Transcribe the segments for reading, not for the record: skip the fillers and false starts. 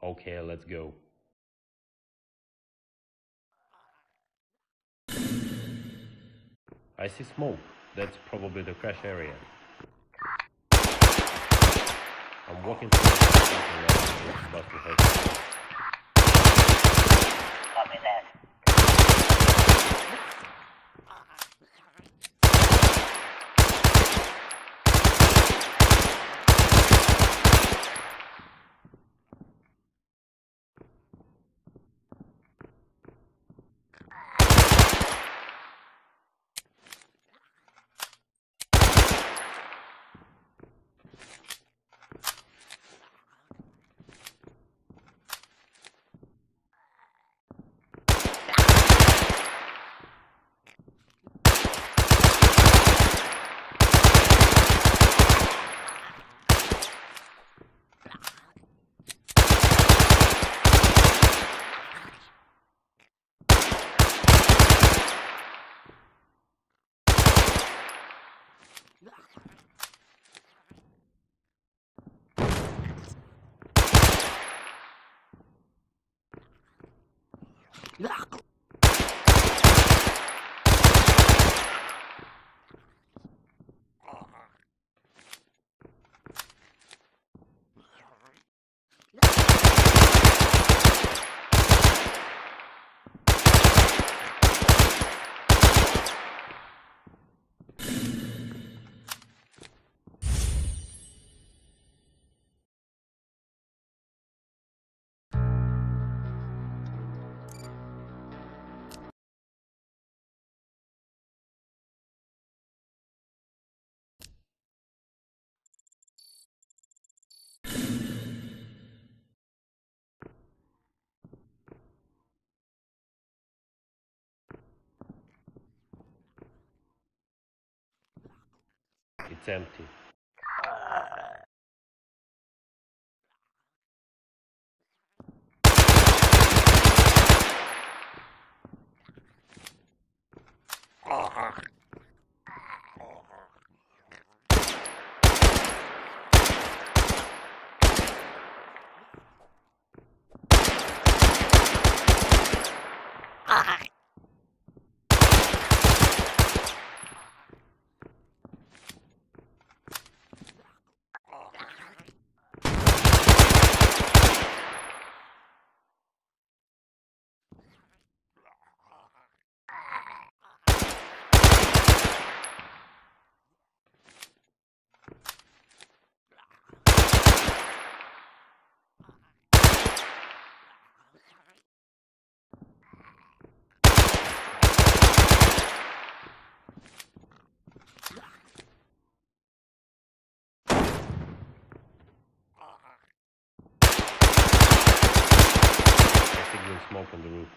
Okay, let's go. I see smoke. That's probably the crash area. I'm walking through the bus to head. Copy that. Look! It's empty. Smoke on the roof.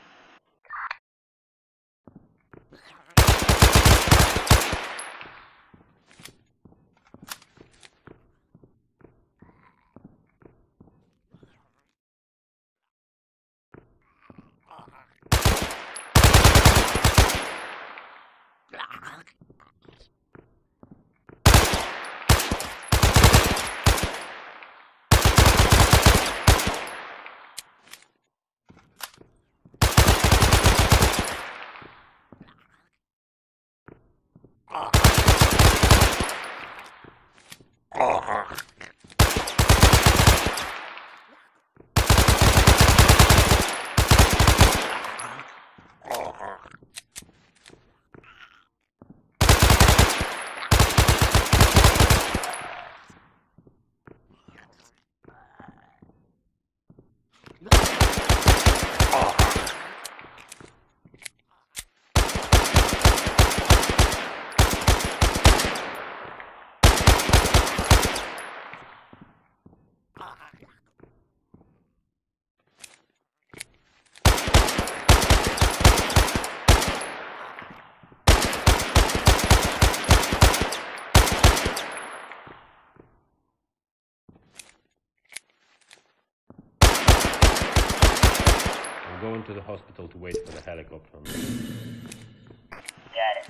Going to the hospital to wait for the helicopter. Got it.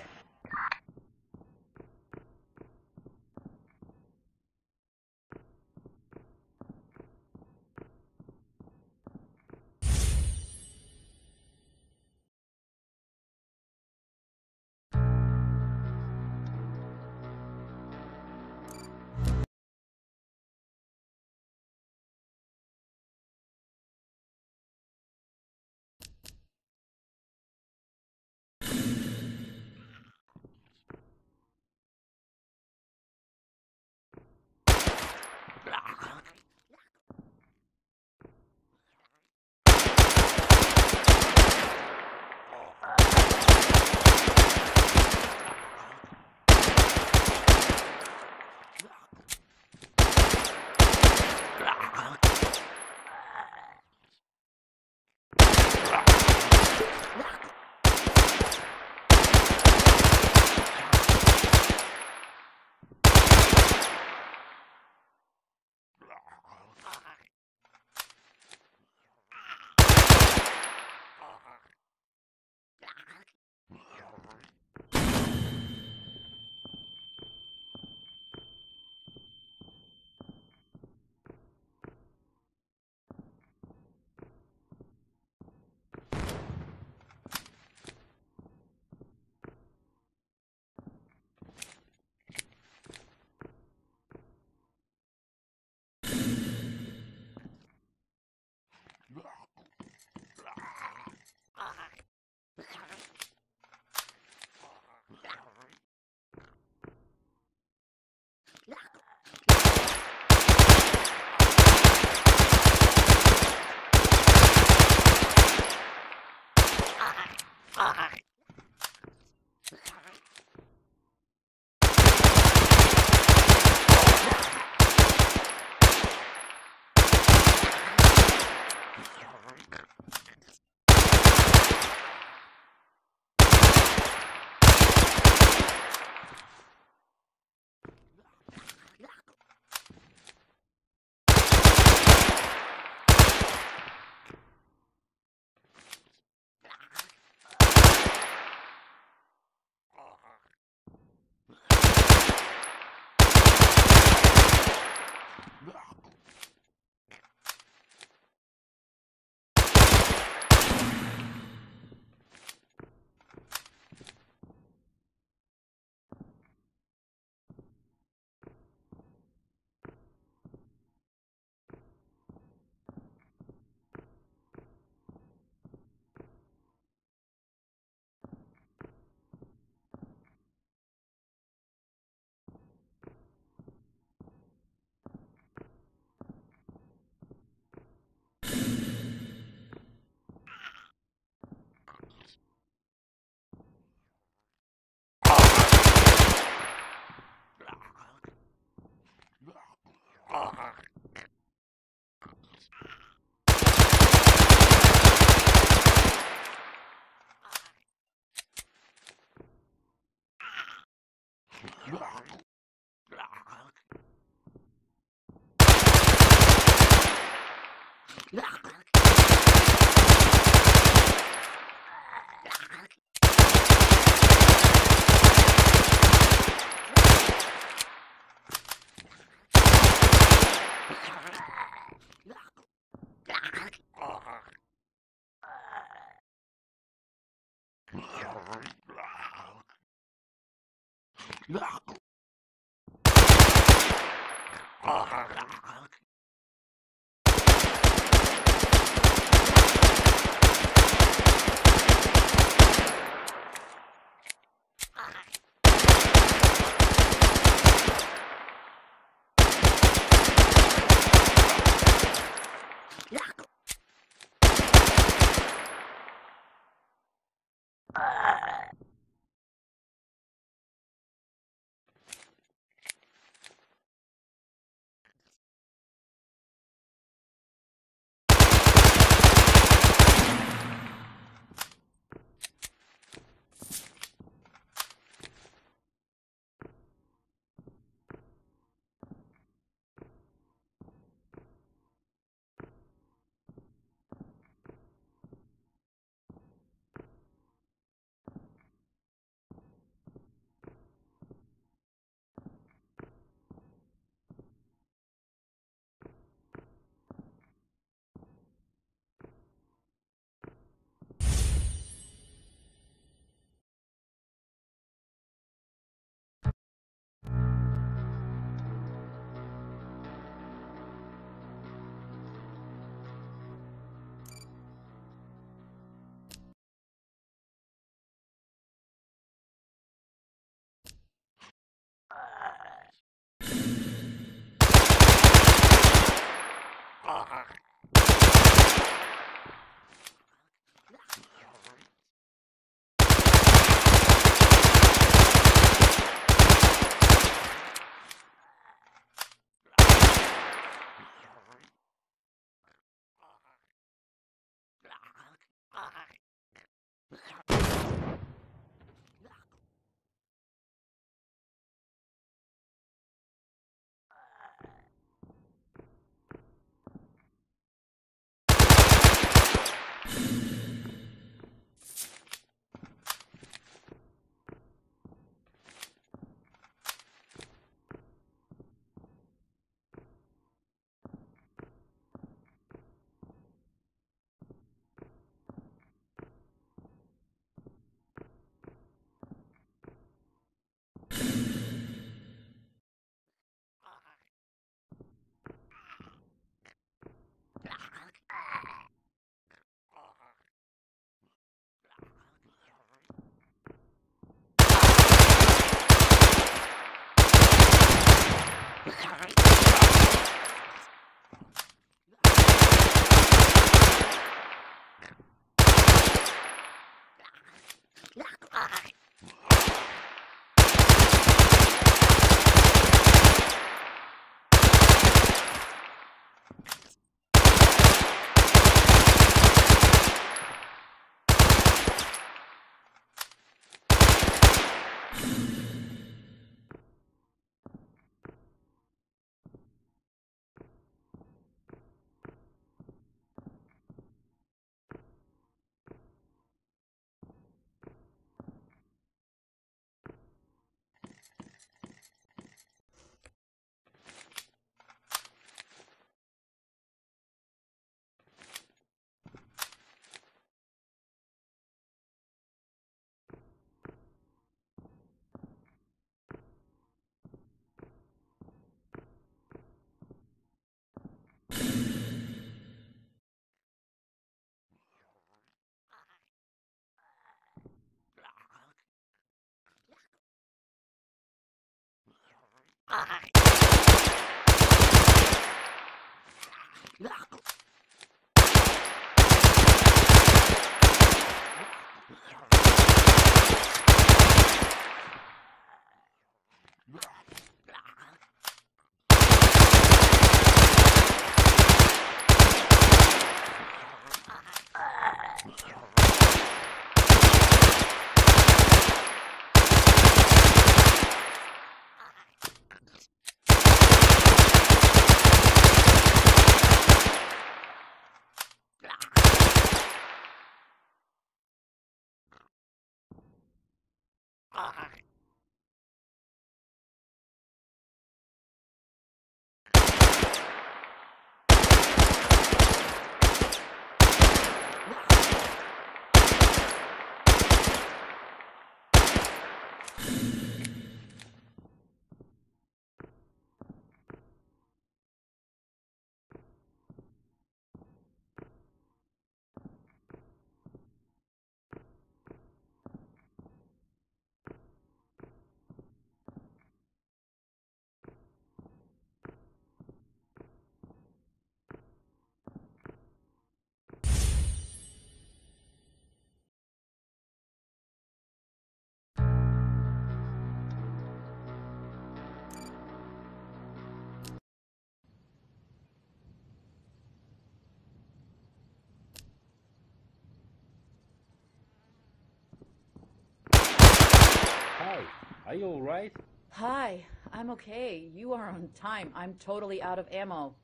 Are you all right? Hi, I'm okay. You are on time. I'm totally out of ammo.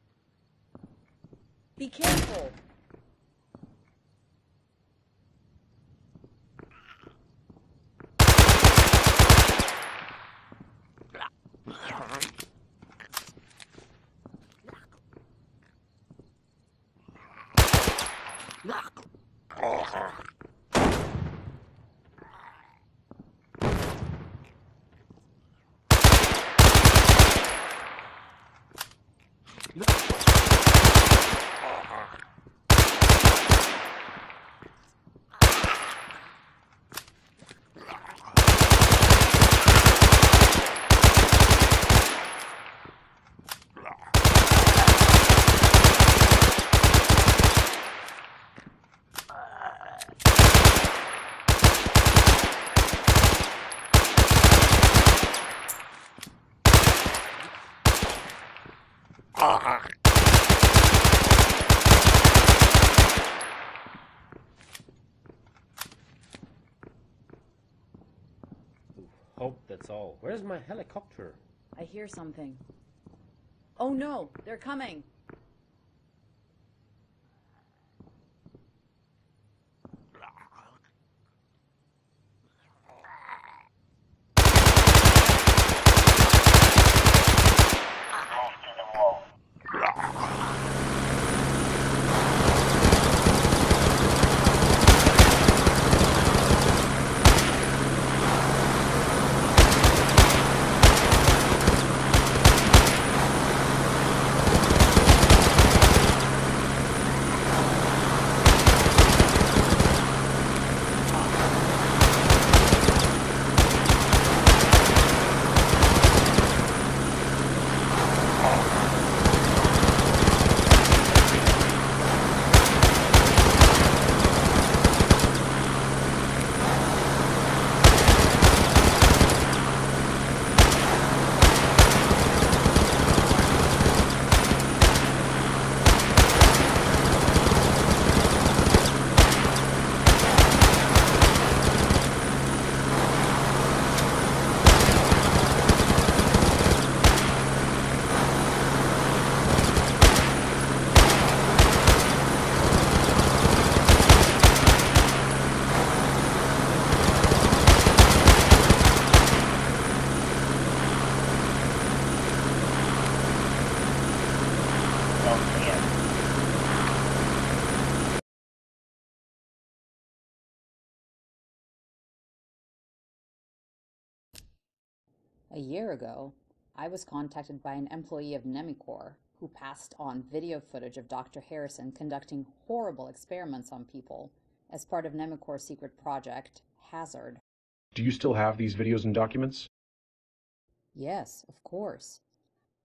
Be careful! Hope that's all. Where's my helicopter? I hear something. Oh no, they're coming. A year ago, I was contacted by an employee of Nemicor who passed on video footage of Dr. Harrison conducting horrible experiments on people as part of Nemicor's secret project, Hazard. Do you still have these videos and documents? Yes, of course.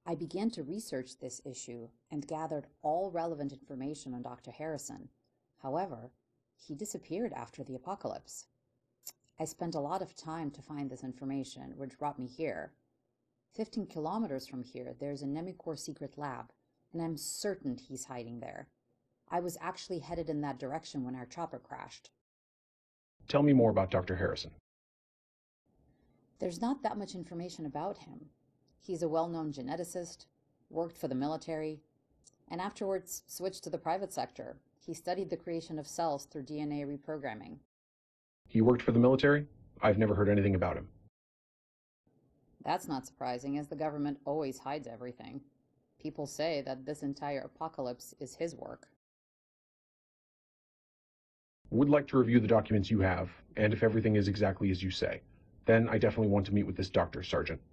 I began to research this issue and gathered all relevant information on Dr. Harrison. However, he disappeared after the apocalypse. I spent a lot of time to find this information, which brought me here. 15 kilometers from here, there's a Nemicor secret lab, and I'm certain he's hiding there. I was actually headed in that direction when our chopper crashed. Tell me more about Dr. Harrison. There's not that much information about him. He's a well-known geneticist, worked for the military, and afterwards switched to the private sector. He studied the creation of cells through DNA reprogramming. He worked for the military? I've never heard anything about him. That's not surprising, as the government always hides everything. People say that this entire apocalypse is his work. Would like to review the documents you have, and if everything is exactly as you say, then I definitely want to meet with this doctor, Sergeant.